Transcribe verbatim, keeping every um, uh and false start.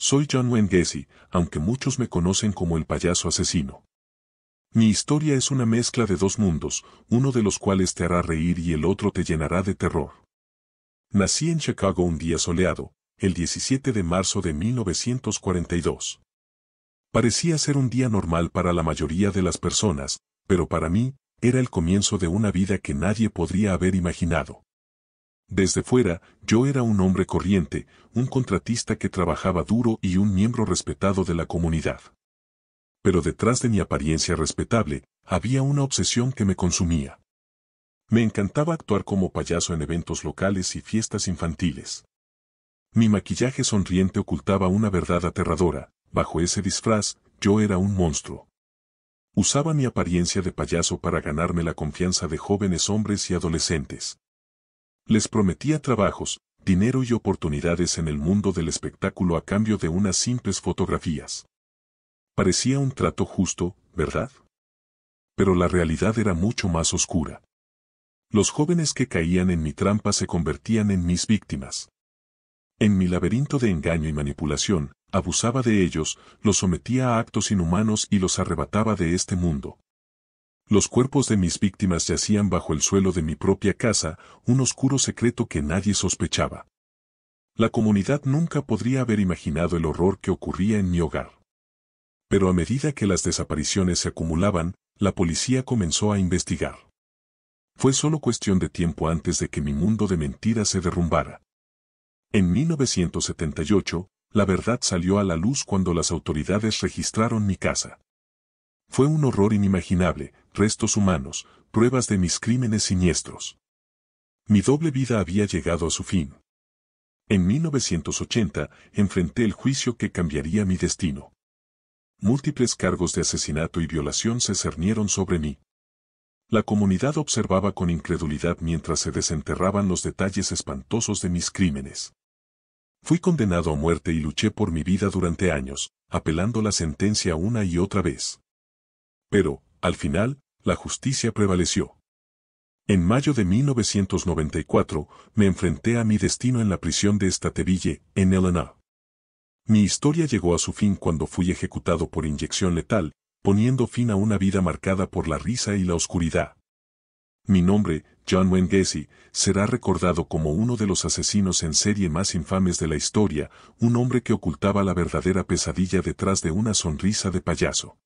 Soy John Wayne Gacy, aunque muchos me conocen como el payaso asesino. Mi historia es una mezcla de dos mundos, uno de los cuales te hará reír y el otro te llenará de terror. Nací en Chicago un día soleado, el diecisiete de marzo de mil novecientos cuarenta y dos. Parecía ser un día normal para la mayoría de las personas, pero para mí, era el comienzo de una vida que nadie podría haber imaginado. Desde fuera, yo era un hombre corriente, un contratista que trabajaba duro y un miembro respetado de la comunidad. Pero detrás de mi apariencia respetable, había una obsesión que me consumía. Me encantaba actuar como payaso en eventos locales y fiestas infantiles. Mi maquillaje sonriente ocultaba una verdad aterradora. Bajo ese disfraz, yo era un monstruo. Usaba mi apariencia de payaso para ganarme la confianza de jóvenes hombres y adolescentes. Les prometía trabajos, dinero y oportunidades en el mundo del espectáculo a cambio de unas simples fotografías. Parecía un trato justo, ¿verdad? Pero la realidad era mucho más oscura. Los jóvenes que caían en mi trampa se convertían en mis víctimas. En mi laberinto de engaño y manipulación, abusaba de ellos, los sometía a actos inhumanos y los arrebataba de este mundo. Los cuerpos de mis víctimas yacían bajo el suelo de mi propia casa, un oscuro secreto que nadie sospechaba. La comunidad nunca podría haber imaginado el horror que ocurría en mi hogar. Pero a medida que las desapariciones se acumulaban, la policía comenzó a investigar. Fue solo cuestión de tiempo antes de que mi mundo de mentiras se derrumbara. En mil novecientos setenta y ocho, la verdad salió a la luz cuando las autoridades registraron mi casa. Fue un horror inimaginable, restos humanos, pruebas de mis crímenes siniestros. Mi doble vida había llegado a su fin. En mil novecientos ochenta, enfrenté el juicio que cambiaría mi destino. Múltiples cargos de asesinato y violación se cernieron sobre mí. La comunidad observaba con incredulidad mientras se desenterraban los detalles espantosos de mis crímenes. Fui condenado a muerte y luché por mi vida durante años, apelando la sentencia una y otra vez. Pero, al final, la justicia prevaleció. En mayo de mil novecientos noventa y cuatro, me enfrenté a mi destino en la prisión de Stateville, en Illinois. Mi historia llegó a su fin cuando fui ejecutado por inyección letal, poniendo fin a una vida marcada por la risa y la oscuridad. Mi nombre, John Wayne Gacy, será recordado como uno de los asesinos en serie más infames de la historia, un hombre que ocultaba la verdadera pesadilla detrás de una sonrisa de payaso.